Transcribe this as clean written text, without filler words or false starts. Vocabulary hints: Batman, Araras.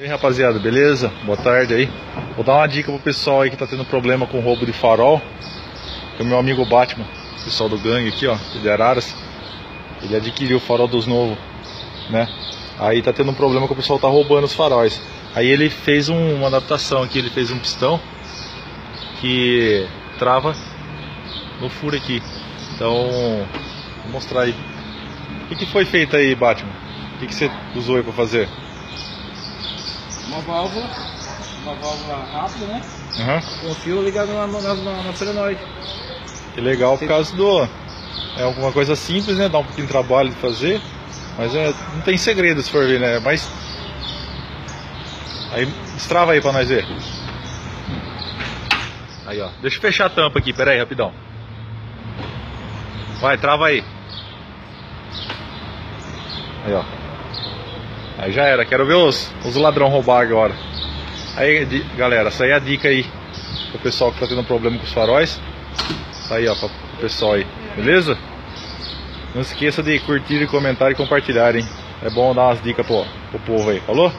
E aí, rapaziada, beleza? Boa tarde aí. Vou dar uma dica pro pessoal aí que tá tendo problema com roubo de farol. Que o meu amigo Batman, pessoal do gangue aqui, ó, de Araras, ele adquiriu o farol dos novos, né? Aí tá tendo um problema que o pessoal tá roubando os faróis. Aí ele fez uma adaptação aqui, ele fez um pistão que trava no furo aqui. Então, vou mostrar aí. O que foi feito aí, Batman? O que você usou aí pra fazer? Uma válvula rápida, né? Uhum. Com o fio ligado na solenoide. Que legal, por causa do... É alguma coisa simples, né? Dá um pouquinho de trabalho de fazer. Mas é, não tem segredo se for ver, né? Mas... Aí, destrava aí pra nós ver. Aí, ó. Deixa eu fechar a tampa aqui, pera aí, rapidão. Vai, trava aí. Aí, ó. Aí já era, quero ver os ladrão roubar agora. Aí, galera, essa aí é a dica aí pro pessoal que tá tendo problema com os faróis. Tá aí, ó, pro pessoal aí, beleza? Não esqueça de curtir, comentar e compartilhar, hein? É bom dar umas dicas pro povo aí, falou?